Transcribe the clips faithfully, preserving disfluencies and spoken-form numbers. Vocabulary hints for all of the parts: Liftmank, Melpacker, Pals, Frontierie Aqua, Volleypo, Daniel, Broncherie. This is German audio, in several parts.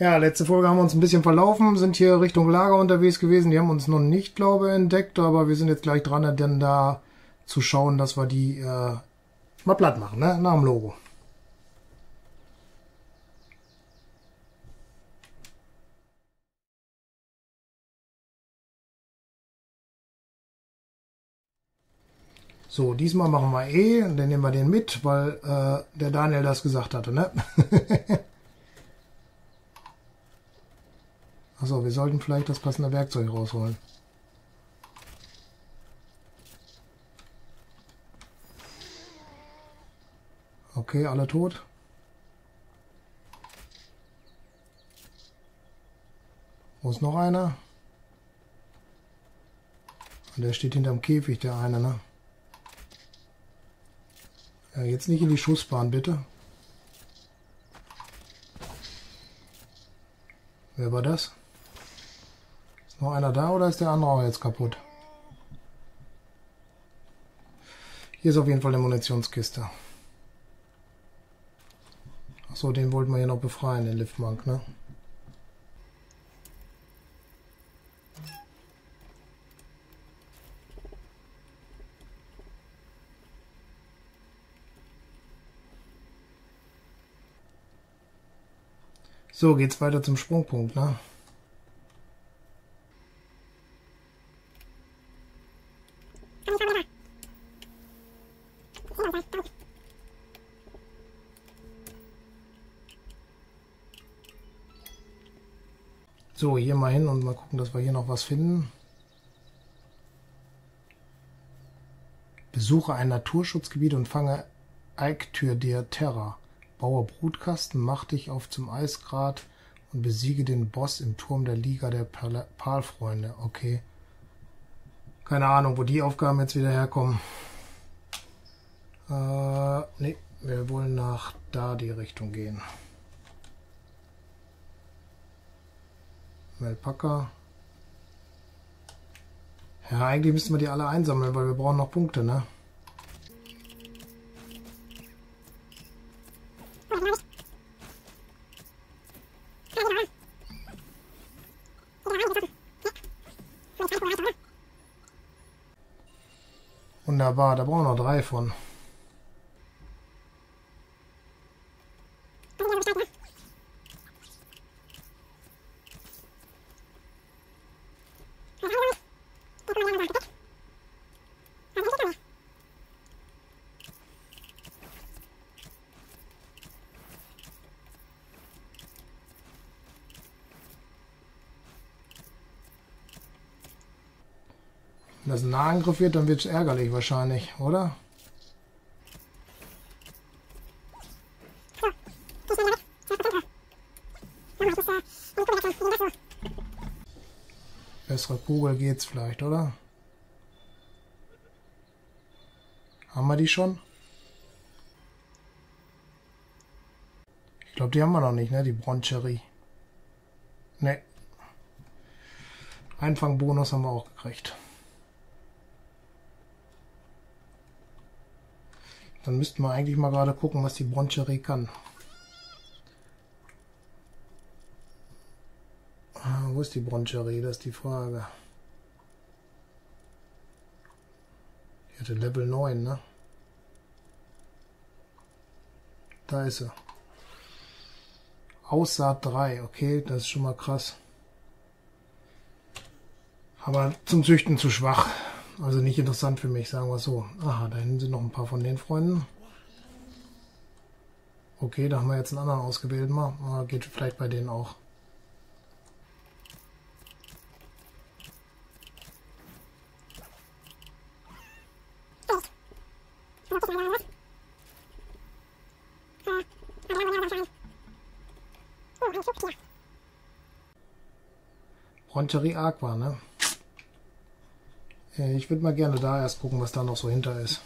Ja, letzte Folge haben wir uns ein bisschen verlaufen, sind hier Richtung Lager unterwegs gewesen. Die haben uns noch nicht, glaube ich, entdeckt, aber wir sind jetzt gleich dran, denn da zu schauen, dass wir die äh, mal platt machen, ne? Nach dem Logo. So, diesmal machen wir eh, dann nehmen wir den mit, weil äh, der Daniel das gesagt hatte, ne? Achso, wir sollten vielleicht das passende Werkzeug rausholen. Okay, alle tot. Wo ist noch einer? Der steht hinterm Käfig, der eine, ne? Ja, jetzt nicht in die Schussbahn, bitte. Wer war das? Ist noch einer da oder ist der andere auch jetzt kaputt? Hier ist auf jeden Fall eine Munitionskiste. Achso, den wollten wir hier noch befreien, den Liftmank, ne? So, geht's weiter zum Sprungpunkt, ne? So, hier mal hin und mal gucken, dass wir hier noch was finden. Besuche ein Naturschutzgebiet und fange Eiktür der Terra. Baue Brutkasten, mach dich auf zum Eisgrat und besiege den Boss im Turm der Liga der Palfreunde. Okay. Keine Ahnung, wo die Aufgaben jetzt wieder herkommen. Äh, nee, wir wollen nach da die Richtung gehen. Melpacker. Ja, eigentlich müssten wir die alle einsammeln, weil wir brauchen noch Punkte, ne? Wunderbar, da brauchen wir noch drei von. Wenn das ein Nahangriff wird, dann wird es ärgerlich wahrscheinlich, oder? Bessere Kugel geht's vielleicht, oder? Haben wir die schon? Ich glaube, die haben wir noch nicht, ne? Die Broncherie. Ne. Einfangbonus haben wir auch gekriegt. Dann müssten wir eigentlich mal gerade gucken, was die Broncherie kann. Ah, wo ist die Broncherie? Das ist die Frage. Die hatte Level neun, ne? Da ist sie. Aussaat drei, okay, das ist schon mal krass. Aber zum Züchten zu schwach. Also nicht interessant für mich, sagen wir es so. Aha, da hinten sind noch ein paar von den Freunden. Okay, da haben wir jetzt einen anderen ausgewählt mal. Ah, geht vielleicht bei denen auch. Frontierie Aqua, ne? Ich würde mal gerne da erst gucken, was da noch so hinter ist.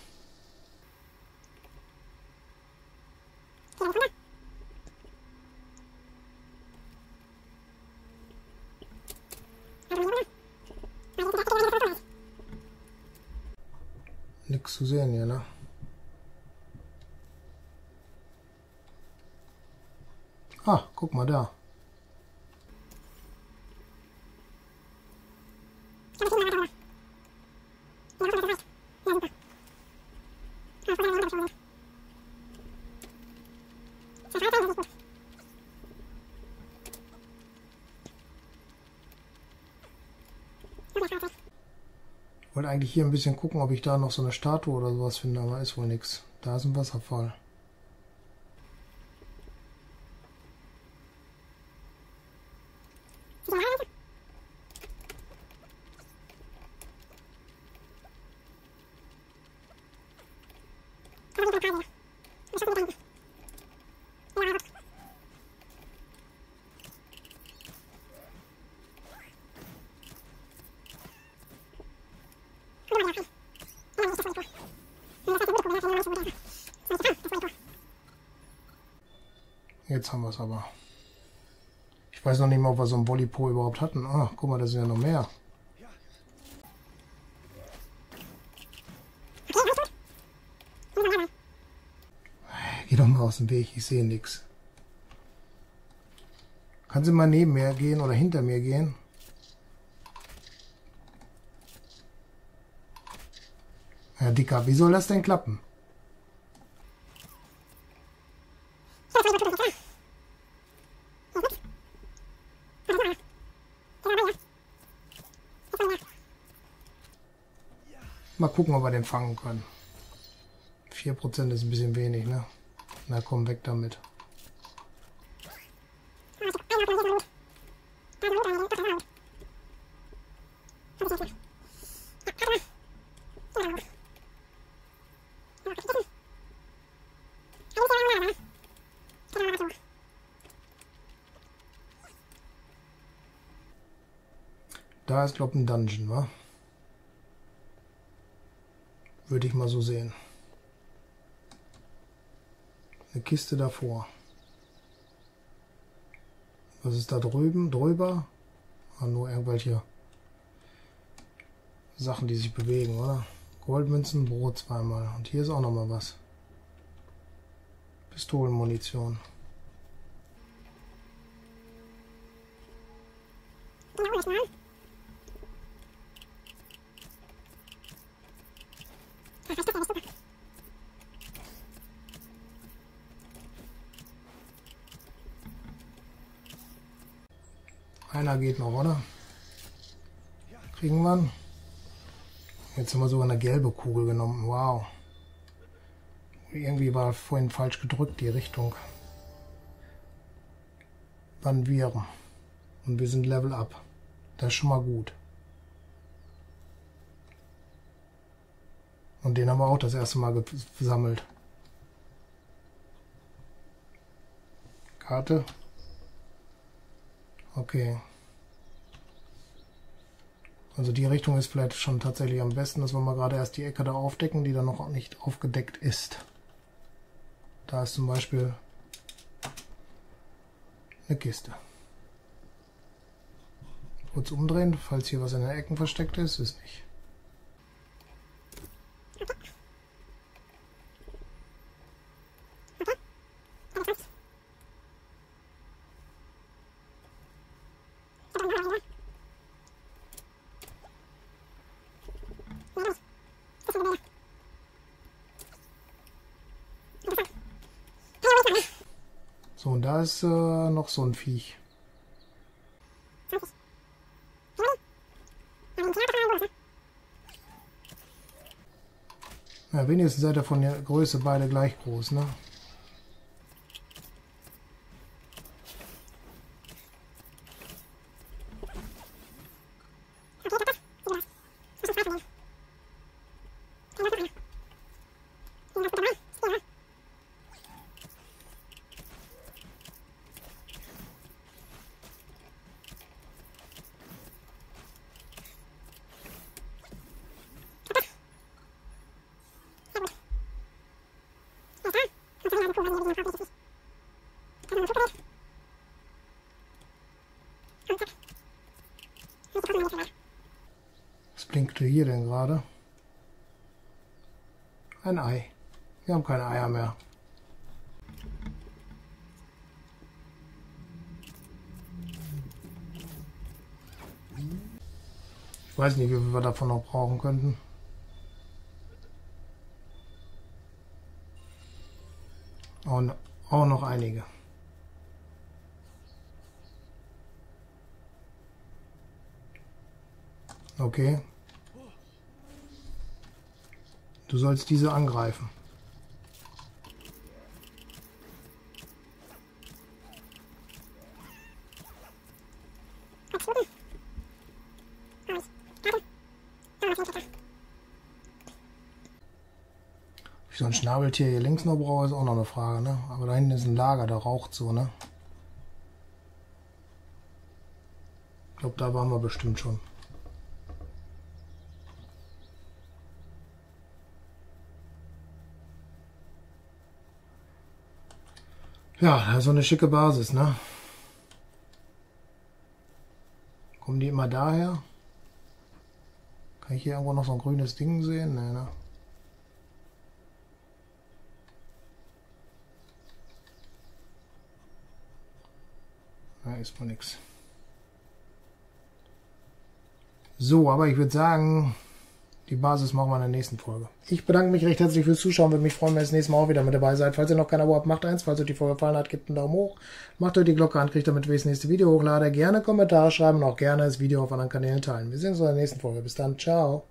Nix zu sehen hier, ne? Ah, guck mal da. Ich wollte eigentlich hier ein bisschen gucken, ob ich da noch so eine Statue oder sowas finde, aber ist wohl nichts. Da ist ein Wasserfall. Jetzt haben wir es aber. Ich weiß noch nicht mal, ob wir so ein Volleypo überhaupt hatten. Ah, guck mal, da sind ja noch mehr. Geh doch mal aus dem Weg, ich sehe nichts. Kann sie mal neben mir gehen oder hinter mir gehen? Ja, Dicker, wie soll das denn klappen? Mal gucken, ob wir den fangen können. vier Prozent ist ein bisschen wenig, ne? Na komm, weg damit. Da ist, glaube ich, ein Dungeon, wa? Würde ich mal so sehen. Eine Kiste davor. Was ist da drüben? Drüber? Ah, nur irgendwelche Sachen, die sich bewegen, oder? Goldmünzen, Brot zweimal. Und hier ist auch nochmal was. Pistolenmunition. Einer geht noch, oder? Kriegen wir ihn? Jetzt haben wir sogar eine gelbe Kugel genommen. Wow. Irgendwie war vorhin falsch gedrückt, die Richtung. Wann wir? Und wir sind Level Up. Das ist schon mal gut. Und den haben wir auch das erste Mal gesammelt. Karte. Okay. Also die Richtung ist vielleicht schon tatsächlich am besten, dass wir mal gerade erst die Ecke da aufdecken, die dann noch nicht aufgedeckt ist. Da ist zum Beispiel eine Kiste. Kurz umdrehen, falls hier was in den Ecken versteckt ist, ist nicht. So, und da ist äh, noch so ein Viech. Na, wenigstens seid ihr von der Größe beide gleich groß, ne? Was blinkte hier denn gerade? Ein Ei. Wir haben keine Eier mehr. Ich weiß nicht, wie viel wir davon noch brauchen könnten. Und auch noch einige. Okay. Du sollst diese angreifen. Wie so ein Schnabeltier hier links noch brauche, ist auch noch eine Frage, ne? Aber da hinten ist ein Lager, da raucht so, ne? Ich glaube, da waren wir bestimmt schon. Ja, so eine schicke Basis, ne? Kommen die immer daher? Kann ich hier irgendwo noch so ein grünes Ding sehen? Nee, ne? Da ist wohl nix. So, aber ich würde sagen, die Basis machen wir in der nächsten Folge. Ich bedanke mich recht herzlich fürs Zuschauen. Würde mich freuen, wenn ihr das nächste Mal auch wieder mit dabei seid. Falls ihr noch kein Abo habt, macht eins. Falls euch die Folge gefallen hat, gebt einen Daumen hoch. Macht euch die Glocke an, kriegt damit, wenn ich das nächste Video hochlade. Gerne Kommentare schreiben und auch gerne das Video auf anderen Kanälen teilen. Wir sehen uns in der nächsten Folge. Bis dann. Ciao.